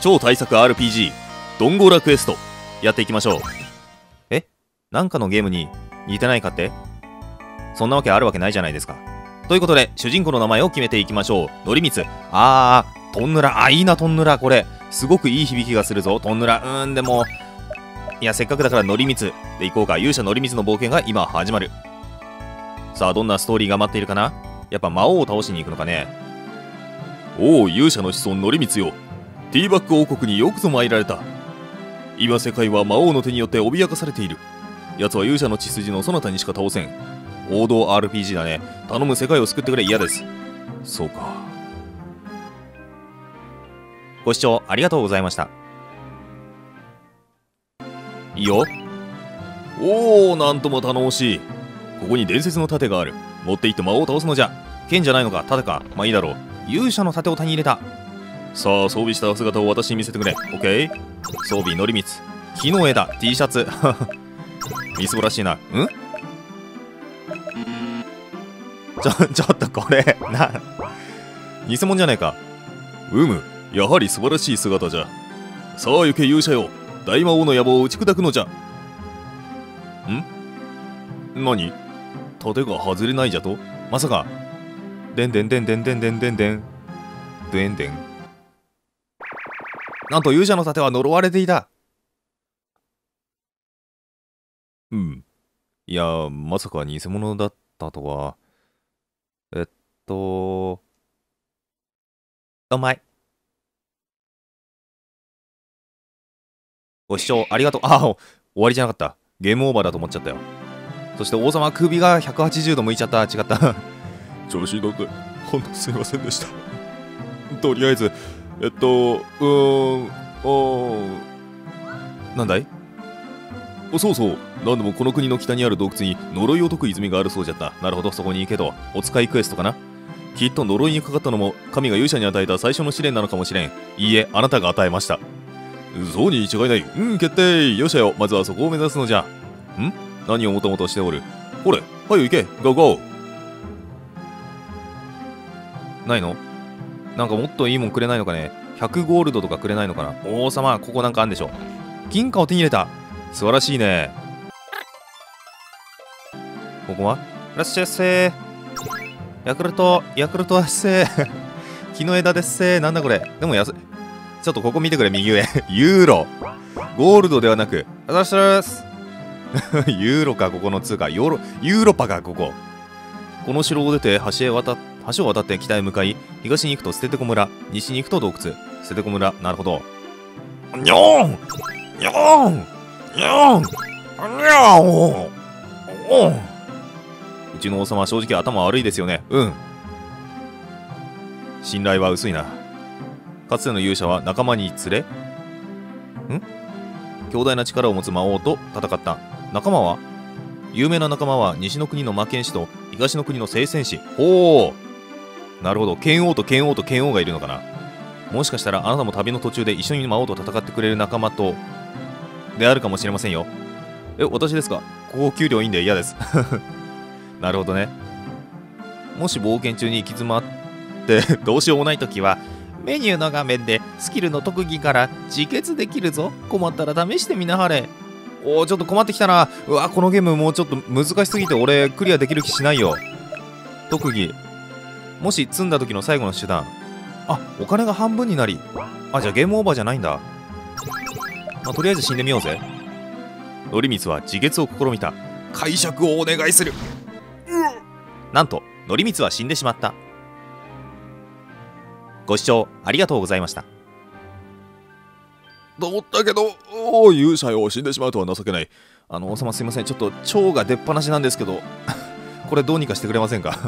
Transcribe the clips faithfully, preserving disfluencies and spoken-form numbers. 超大作 アールピージー ドンゴーラクエストやっていきましょう。え、なんかのゲームに似てないかって？そんなわけあるわけないじゃないですか。ということで主人公の名前を決めていきましょう。のりみつ。あー、トンヌラ。あ、いいなトンヌラ。これすごくいい響きがするぞトンヌラ。うーん、でもいや、せっかくだからのりみつでいこうか。勇者のりみつの冒険が今始まる。さあ、どんなストーリーが待っているかな。やっぱ魔王を倒しに行くのかね。おお、勇者の子孫のりみつよ、ティーバック王国によくぞ参られた。今世界は魔王の手によって脅かされている。奴は勇者の血筋のそなたにしか倒せん。王道 アールピージー だね。頼む、世界を救ってくれ。嫌です。そうか。ご視聴ありがとうございました。いいよ。おお、なんとも頼もしい。ここに伝説の盾がある。持って行って魔王を倒すのじゃ。剣じゃないのか、盾か。まあいいだろう。勇者の盾を手に入れた。さあ、装備した姿を私に見せてくれ。オッケー。装備、のりみつ。木の枝、T シャツ。みすぼらしいな。ん？ちょ、ちょっとこれ、な、偽物じゃないか。うむ、やはり素晴らしい姿じゃ。さあ、行け勇者よ。大魔王の野望を打ち砕くのじゃ。ん？何？盾が外れないじゃと？まさか。でんでんでんでんでんでんでんでん。でんでん。なんと勇者の盾は呪われていた。うん。いや、まさか偽物だったとは。えっと。お前。ご視聴ありがとう。ああ、終わりじゃなかった。ゲームオーバーだと思っちゃったよ。そして王様、首がひゃくはちじゅうど向いちゃった。違った。調子に乗って、ほんとすいませんでした。とりあえず。えっと、うーん、おー、なんだい？そうそう、なんでもこの国の北にある洞窟に呪いを解く泉があるそうじゃった。なるほど、そこに行けと。お使いクエストかな？きっと呪いにかかったのも、神が勇者に与えた最初の試練なのかもしれん。いいえ、あなたが与えました。そうに違いない。うん、決定。よっしゃよ、まずはそこを目指すのじゃ。ん？何をもともとしておる。ほれ、はよ行け、ゴーゴー。ないの？なんかもっといいもんくれないのかね。ひゃくゴールドとかくれないのかな。王様、ここなんかあんでしょ。銀貨を手に入れた。素晴らしいね。ここはラッシュせー。ヤクルト、ヤクルトはせー。木の枝ですせー。なんだこれ。でも安い。ちょっとここ見てくれ、右上。ユーロ。ゴールドではなく、あざします。ユーロか、ここの通貨。ヨーロ、ユーロパか、ここ。この城を出て橋へ渡って、橋を渡って北へ向かい、東に行くと捨ててこ村、西に行くと洞窟、捨ててこ村、なるほど。にょんにょんにょんにょん。うちの王様は正直頭悪いですよね。うん。信頼は薄いな。かつての勇者は仲間に連れ、ん？強大な力を持つ魔王と戦った。仲間は？有名な仲間は西の国の魔剣士と東の国の聖戦士。おお、なるほど。剣王と剣王と剣王がいるのかな。もしかしたらあなたも旅の途中で一緒に魔王と戦ってくれる仲間とであるかもしれませんよ。え、私ですか。ここ給料いいんで嫌です。なるほどね。もし冒険中に行き詰まってどうしようもないときは、メニューの画面でスキルの特技から自決できるぞ。困ったら試してみなはれ。おー、ちょっと困ってきたな。うわ、このゲームもうちょっと難しすぎて俺クリアできる気しないよ。特技。もし積んだ時の最後の手段。あ、お金が半分になり。あ、じゃあゲームオーバーじゃないんだ。まあ、とりあえず死んでみようぜ。のりみつは自決を試みた。解釈をお願いする。うん、なんとのりみつは死んでしまった。ご視聴ありがとうございました。と思ったけど、おお、勇者よ、死んでしまうとは情けない。あの王様、すいません、ちょっと腸が出っ放しなんですけどこれどうにかしてくれませんか。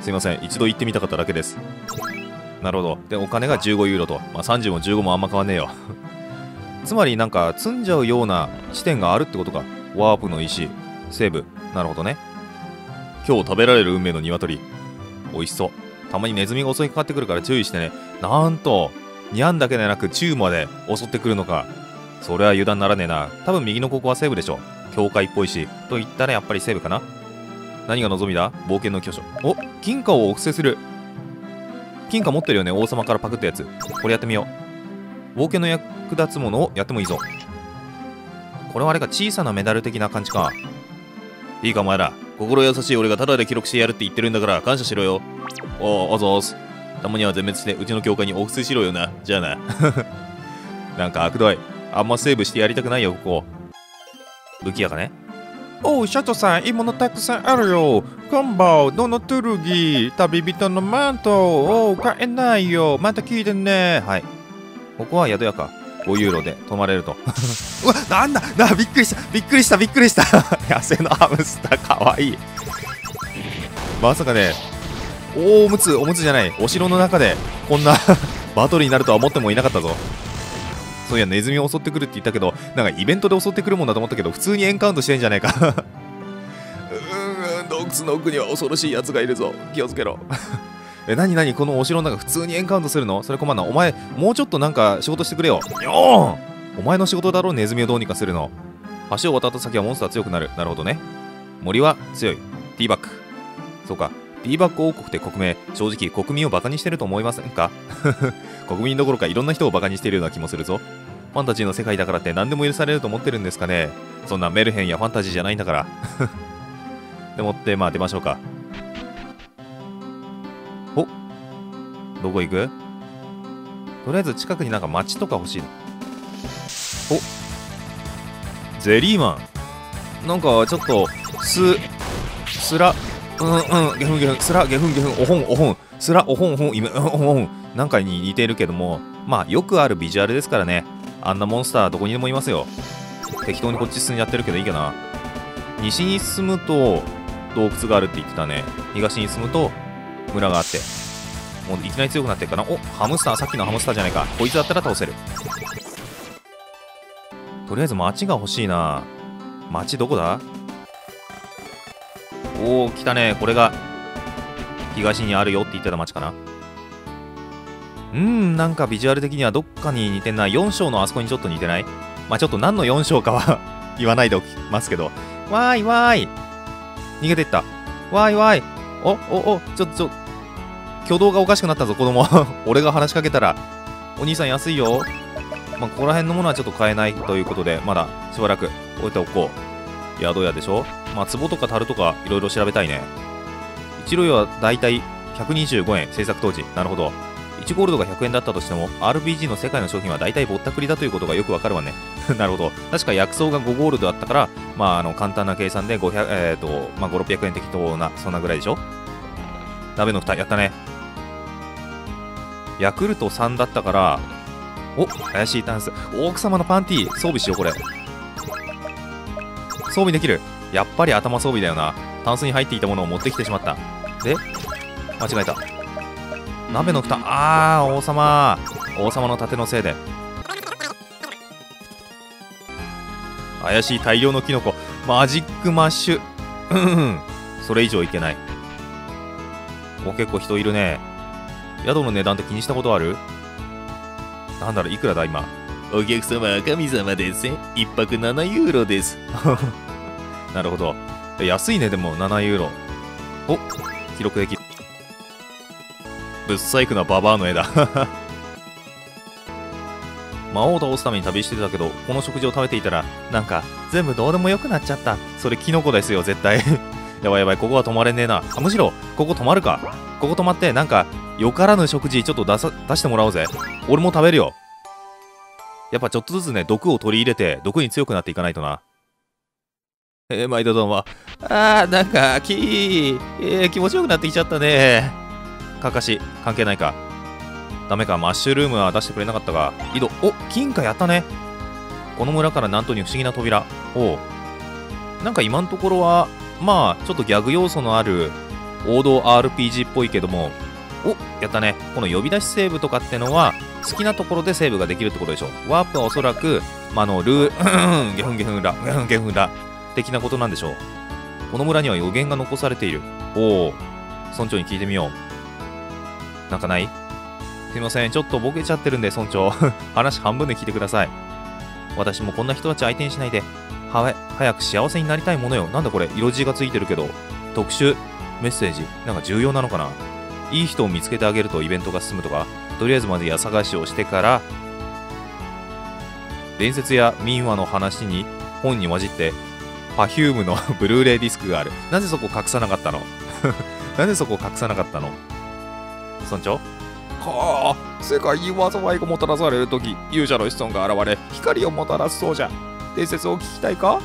すいません、一度行ってみたかっただけです。なるほど。で、お金がじゅうごユーロと、まあ、さんじゅうもじゅうごもあんま変わんねえよ。つまりなんか積んじゃうような地点があるってことか。ワープの石、セーブ。なるほどね。今日食べられる運命の鶏、美味しそう。たまにネズミが襲いかかってくるから注意してね。なんとニャンだけでなくチューまで襲ってくるのか。それは油断ならねえな。多分右のここはセーブでしょ。教会っぽいし。と言ったらやっぱりセーブかな。何が望みだ。冒険の巨匠。お、金貨をお布施する。金貨持ってるよね、王様からパクったやつ。これやってみよう。冒険の役立つものをやってもいいぞ。これはあれか、小さなメダル的な感じか。いいかお前ら、心優しい俺がタダで記録してやるって言ってるんだから感謝しろよ。おお、あざーす。たまには全滅してうちの教会にお布施しろよな。じゃあな。なんか悪どい。あんまセーブしてやりたくないよ、ここ。武器屋かね。おう、シャトさん、いいものたくさんあるよ。コンボ、どのトゥルギ、旅人のマント、おう、買えないよ。また聞いてね。はい。ここは宿屋か。ごユーロで泊まれると。うわ、なんだな、びっくりした、びっくりした、びっくりした。野生のハムスター、かわいい。まさかね、おおむつ、おむつじゃない、お城の中で、こんなバトルになるとは思ってもいなかったぞ。そういや、ネズミを襲ってくるって言ったけど、なんかイベントで襲ってくるもんだと思ったけど、普通にエンカウントしてんじゃないか。うーん、洞窟の奥には恐ろしいやつがいるぞ。気をつけろ。え、なになに、このお城の中、普通にエンカウントするの？それ困んな。お前、もうちょっとなんか仕事してくれよ。よーん！お前の仕事だろ、ネズミをどうにかするの。橋を渡った先はモンスター強くなる。なるほどね。森は強い。ティーバック。そうか。ティーバック王国って国名、正直国民をバカにしてると思いませんか？国民どころかいろんな人をバカにしているような気もするぞ。ファンタジーの世界だからって何でも許されると思ってるんですかね。そんなメルヘンやファンタジーじゃないんだから。でもって、まあ出ましょうか。お、どこ行く？とりあえず近くになんか街とか欲しい。お、ゼリーマン。なんかちょっと、す、すら、うんうん、ゲフンゲフン、すら、ゲフンゲフン、おほんおほん、すら、おほんおほん、今、おほん、なんかに似てるけども、まあよくあるビジュアルですからね。あんなモンスターどこにでもいますよ。適当にこっち進んじゃってるけどいいかな。西に進むと洞窟があるって言ってたね。東に進むと村があって。もういきなり強くなってるかな。お、ハムスター、さっきのハムスターじゃないか。こいつだったら倒せる。とりあえず街が欲しいな。街どこだ？おお、来たね。これが東にあるよって言ってた街かな。うん、なんかビジュアル的にはどっかに似てんな。よん章のあそこにちょっと似てない？まあちょっと何のよん章かは言わないでおきますけど。わーいわーい、逃げてった。わーいわーい、おおお、ちょちょ挙動がおかしくなったぞ、子供。俺が話しかけたらお兄さん安いよ。まあここら辺のものはちょっと買えないということで、まだしばらく置いておこう。宿屋でしょ。まあ壺とか樽とかいろいろ調べたいね。いちロイはだいたいひゃくにじゅうごえん、制作当時。なるほど。いちゴールドがひゃくえんだったとしても アールピージー の世界の商品は大体ぼったくりだということがよくわかるわね。なるほど。確か薬草がごゴールドだったから、まああの簡単な計算でごひゃく、えーとまあ、ごひゃくろっぴゃくえん適当な、そんなぐらいでしょ。鍋の蓋やったね。ヤクルトさんだったから、お、怪しいタンス。奥様のパンティー装備しよう。これ装備できる。やっぱり頭装備だよな。タンスに入っていたものを持ってきてしまった。で、間違えた。鍋の蓋、あー、王様、王様の盾のせいで。怪しい大量のキノコ、マジックマッシュ。うんうん、それ以上いけない。お、結構人いるね。宿の値段って気にしたことある？なんだろう、いくらだ今。お客様は神様ですね。一泊ななユーロです。なるほど。安いね、でもななユーロ。お、記録できる。ぶっ細工なババアの絵だ。魔王を倒すために旅してたけど、この食事を食べていたらなんか全部どうでもよくなっちゃった。それキノコですよ絶対。やばいやばい、ここは泊まれねえな。あ、むしろここ泊まるか。ここ泊まってなんかよからぬ食事ちょっと出さ出してもらおうぜ。俺も食べるよ。やっぱちょっとずつね、毒を取り入れて毒に強くなっていかないとな。えー、毎度どうも。あー、なんかキー、えー、気持ちよくなってきちゃったね。かかし関係ないか。ダメか。マッシュルームは出してくれなかったが。井戸、お、金貨やったね。この村からなんとに不思議な扉。おう、なんか今のところはまあちょっとギャグ要素のある王道 アールピージー っぽいけども。お、やったね。この呼び出しセーブとかってのは好きなところでセーブができるってことでしょ。ワープはおそらく、まあ、あのルーゲフンゲフンラゲフンゲフンラ的なことなんでしょう。この村には予言が残されている。おお、村長に聞いてみよう。なんかない？すいません、ちょっとボケちゃってるんで村長。話半分で聞いてください。私もこんな人たち相手にしないでは早く幸せになりたいものよ。なんだこれ、色地がついてるけど。特殊メッセージなんか重要なのかな。いい人を見つけてあげるとイベントが進むとか。とりあえずまず家探しをしてから伝説や民話の話に本に混じって Perfume のブルーレイディスクがある。なぜそこ隠さなかったのなぜそこ隠さなかったの村長。はあ、世界に災いがもたらされるとき、勇者の子孫が現れ、光をもたらすそうじゃ。伝説を聞きたいか？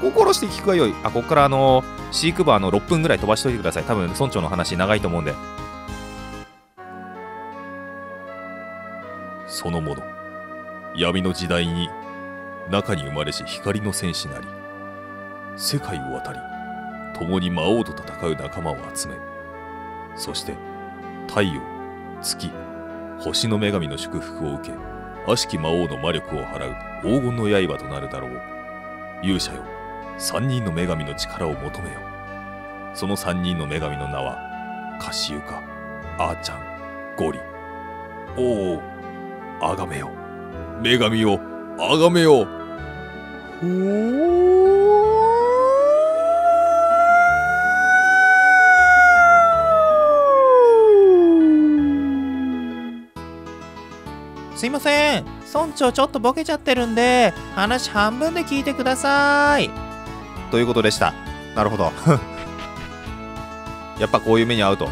心して聞くがよい。あ、ここからあのー、飼育バーのろっぷんぐらい飛ばしといてください。多分村長の話長いと思うんで。そのもの、闇の時代に、中に生まれし光の戦士なり、世界を渡り、共に魔王と戦う仲間を集め、そして、太陽、月、星の女神の祝福を受け、悪しき魔王の魔力を払う黄金の刃となるだろう。勇者よ、三人の女神の力を求めよ。その三人の女神の名は、カシユカ、アーちゃん、ゴリ。おお、あがめよ。女神を、あがめよ。ほー。すいません、村長ちょっとボケちゃってるんで話半分で聞いてくださいということでした。なるほどやっぱこういう目に遭うと。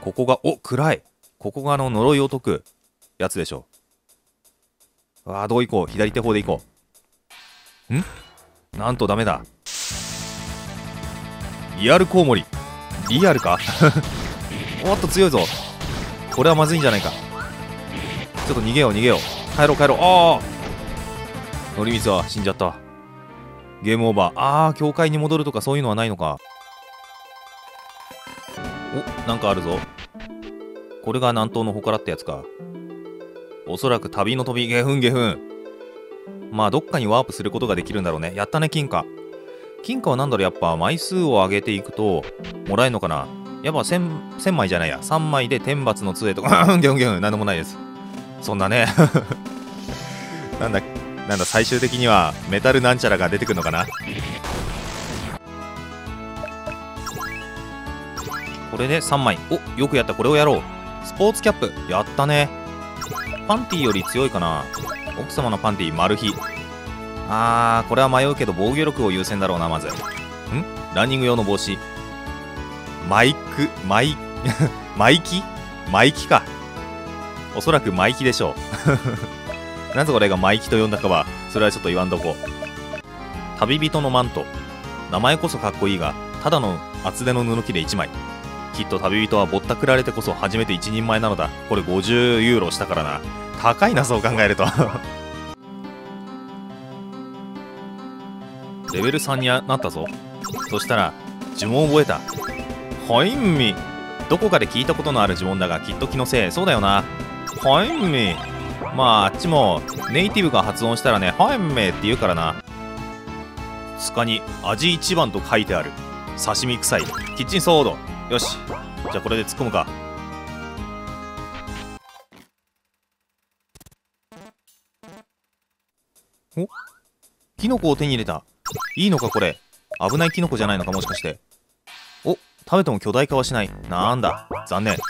ここがお暗い。ここがあの呪いを解くやつでしょ。ああ、どう行こう。左手方で行こう。んなんとダメだ。リアルコウモリ。リアルかおっと強いぞ。これはまずいんじゃないか。ちょっと逃げよう逃げよう。帰ろう帰ろう。ああ、のりみつは死んじゃった。ゲームオーバー。ああ、教会に戻るとかそういうのはないのか。お、なんかあるぞ。これが南東の祠ってやつか。おそらく旅の飛び。ゲフンゲフン。まあどっかにワープすることができるんだろうね。やったね、金貨。金貨は何だろう。やっぱ枚数を上げていくともらえるのかな。やっぱ 1000, 1000枚じゃないやさんまいで天罰の杖とかギョンギョン何でもないです。そんなねなんだなんだ最終的にはメタルなんちゃらが出てくるのかな。これでさんまい。お、よくやった。これをやろう。スポーツキャップやったね。パンティより強いかな。奥様のパンティマル秘。あー、これは迷うけど防御力を優先だろうな、まず。んランニング用の帽子。マイク、マイ、マイキマイキか。おそらくマイキでしょう。なぜ俺がマイキと呼んだかは、それはちょっと言わんとこ。旅人のマント。名前こそかっこいいが、ただの厚手の布切れいちまい。きっと旅人はぼったくられてこそ初めて一人前なのだ。これごじゅうユーロしたからな。高いな、そう考えると。レベルさんになったぞ。そしたら呪文を覚えた。はいみ。どこかで聞いたことのある呪文だがきっと気のせい。そうだよな。はいみ。まああっちもネイティブが発音したらね、はいみって言うからな。塚に味一番と書いてある。刺身臭い。キッチンソード。よし。じゃあこれで突っ込むか。お、キノコを手に入れた。いいのかこれ。危ないキノコじゃないのかもしかして。お、食べても巨大化はしない。なんだ残念。こ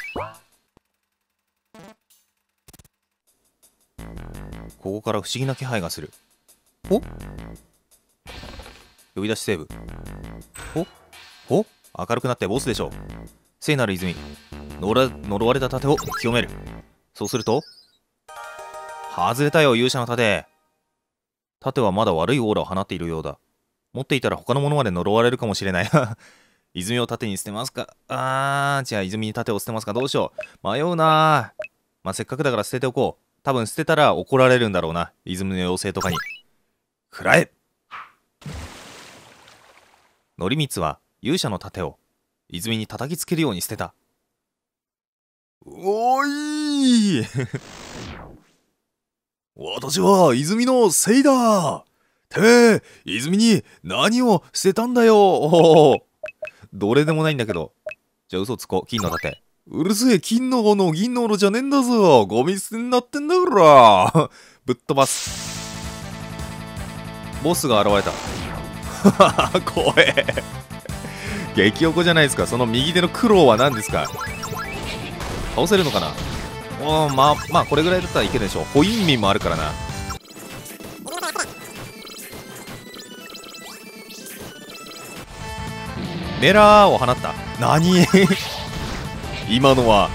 こから不思議な気配がする。お、呼び出しセーブ。おお、明るくなってボスでしょう。聖なる泉。呪、呪われた盾を清める。そうすると外れたよ勇者の盾。盾はまだ悪いオーラを放っているようだ。持っていたら他のものまで呪われるかもしれない泉を盾に捨てますか。あー、じゃあ泉に盾を捨てますか。どうしよう。迷うな。まあ、せっかくだから捨てておこう。多分捨てたら怒られるんだろうな、泉の妖精とかに。くらえ。のりみつは勇者の盾を泉に叩きつけるように捨てた。おいー私は泉のせいだ。てめえ、泉に何を捨てたんだよ。おどれでもないんだけど。じゃあ嘘つこう。金の盾。うるせえ、金の斧、銀の斧じゃねえんだぞ。ゴミ捨てになってんだからぶっ飛ばす。ボスが現れた。はは怖え。激おこじゃないですか。その右手の苦労は何ですか。倒せるのかな。おー、まあまあこれぐらいだったらいけるでしょう。ホインミンもあるからな。メラーを放った。何今のは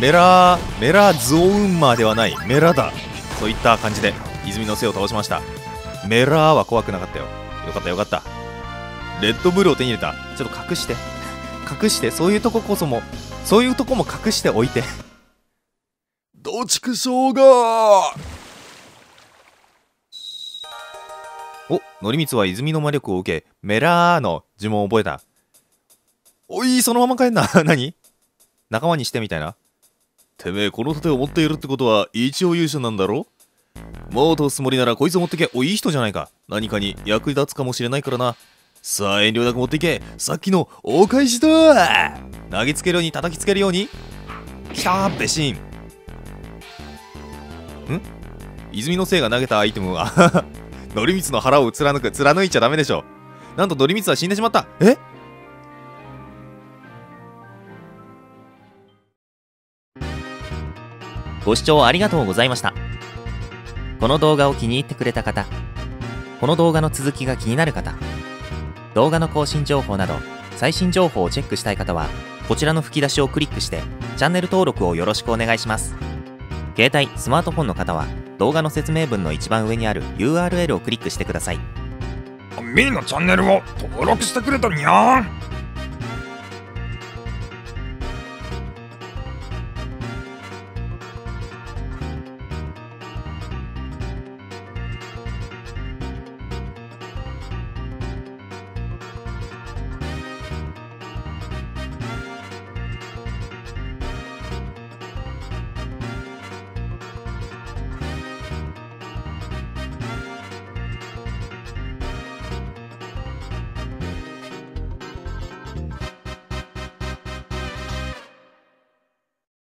メラー、メラズオウンマーではないメラだ。そういった感じで泉の背を倒しました。メラーは怖くなかったよ。よかったよかった。レッドブルを手に入れた。ちょっと隠して隠して、そういうとここそもそういうとこも隠しておいてどちくしょうが。お、のりみつは泉の魔力を受けメラーの呪文を覚えた。おい、そのまま帰んな何仲間にしてみたいな。てめえこの盾を持っているってことは一応勇者なんだろ。もう通すつもりならこいつを持ってけ。おい、いい人じゃないか。何かに役立つかもしれないからな。さあ遠慮なく持っていけ。さっきのお返しだ。投げつけるように叩きつけるように。きたー、べしん。ん、泉のせいが投げたアイテムはのりみつの腹を貫く。貫いちゃダメでしょ。なんとのりみつは死んでしまった。え、ご視聴ありがとうございました。この動画を気に入ってくれた方、この動画の続きが気になる方、動画の更新情報など最新情報をチェックしたい方はこちらの吹き出しをクリックしてチャンネル登録をよろしくお願いします。携帯・スマートフォンの方は動画の説明文の一番上にある ユーアールエル をクリックしてください。みーのチャンネルを登録してくれたにゃーん。